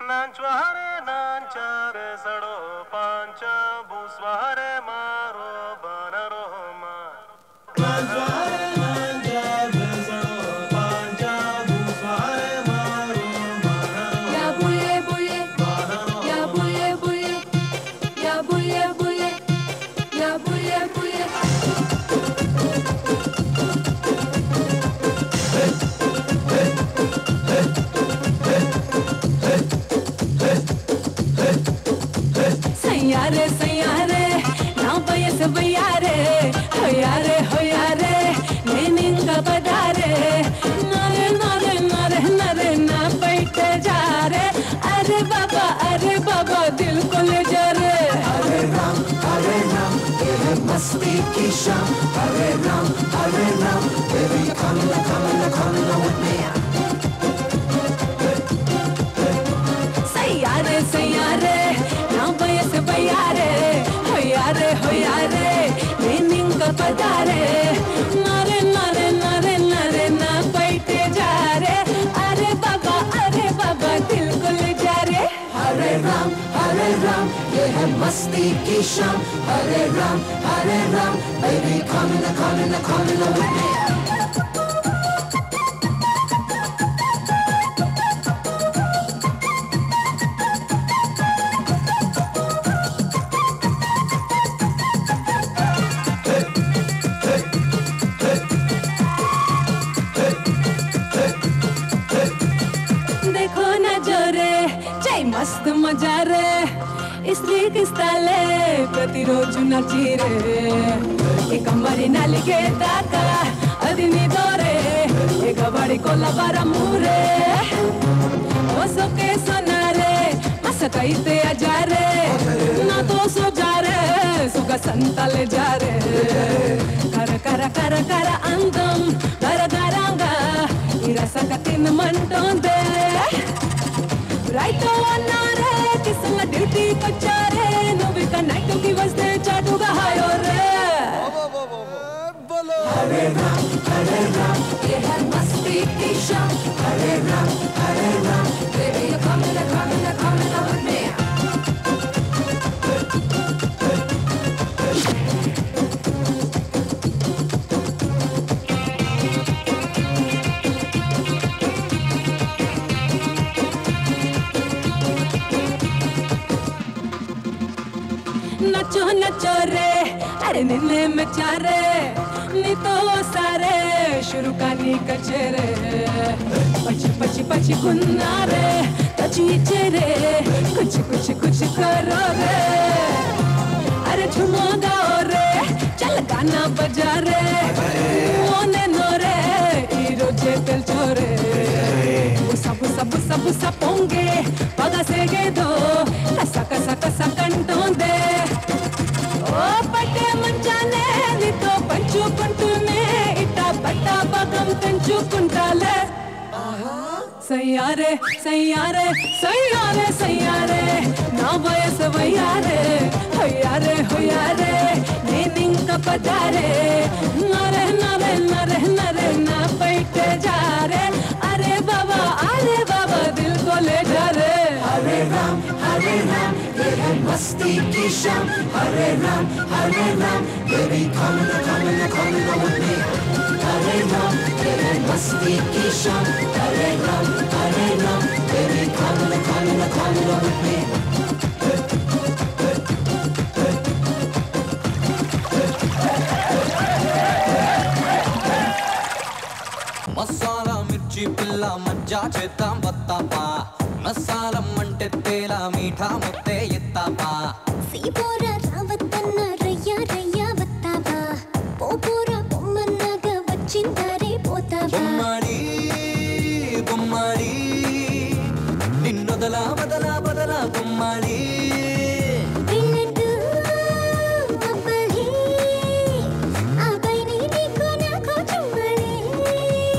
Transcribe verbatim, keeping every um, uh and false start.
नांचवारे नांचारे सड़ो पांचा भूस्वारे मारो बनरो मार सैयारे सैयारे नाव बयस बयारे हो यारे हो यारे नेनिंगा बदारे नारे नारे नारे नारे ना बैठ जा रे अरे बाबा अरे बाबा दिल को ले जा रे अरे राम अरे राम तेरे मस्ती की शाम अरे राम अरे राम तेरी खामला खामला खामला उठने पधारे नारे नारे नारे नारे ना बैठे जा रे अरे बाबा अरे बाबा दिल को ले जा रे हरे राम हरे राम ये है मस्ती की शाम हरे राम हरे राम बेबी खाने न खाने न खाने न मस्त मजा रे इसलिए किस ताले प्रतिरोज नची रे एक अंबरी नाली के ताका अदिनी दौरे एक बड़ी को लबारा मुरे वो सबके सुना रे मस्त कई ते आजा रे ना तो सो जा रे सुगा संताले जा रे कर कर कर कर अंगम कर दरंगा इरा सकतिन मन डोंदे राइटो ना रे किसला दिल की कचारे नवी कनाइटो की वस्ते चाटूगा हायो रे बोलो हरे राम हरे राम ये है मस्ती की शाम हरे राम हरे राम बेबी कम न कम न कम न बने नचो नचो रे अरे नीले मचा रे नी तो सारे शुरू कानी कचरे पची पची पची गुन्ना रे तची चेरे कुछ कुछ कुछ करो रे अरे झुमो गाओ रे चल गाना बजा रे मोने नो रे हीरो जे दिल छोरे बुसा बुसा बुसा बुसा पोंगे बगा से गे दो कसा कसा कसा कंटों दे सैयारे सैयारे सैयारे सैयारे ना बयस बयारे हो यारे हो यारे नींद का पधारे नरे नरे नरे नरे ना बैठ जा रे अरे बाबा अरे बाबा दिल को ले जा रे हरे राम हरे राम ये है मस्ती की शाम हरे राम हरे राम बेबी खाने न खाने न खाने न उठने हरे राम तेरे मस्ती की शाम हरे राम हरे राम तेरे खाने न खाने न खाने न उठने मसाला मिर्ची पिल्ला मज्जा चेता बत्तापा मसाला मंटे तेला मीठा मुते यत्तापा सीपोरा रावतन रैया रैया बत्तापा पोपोरा चिंतारे पोता बुम्मारी बुम्मारी निन्नो दला बदला बदला बुम्मारी।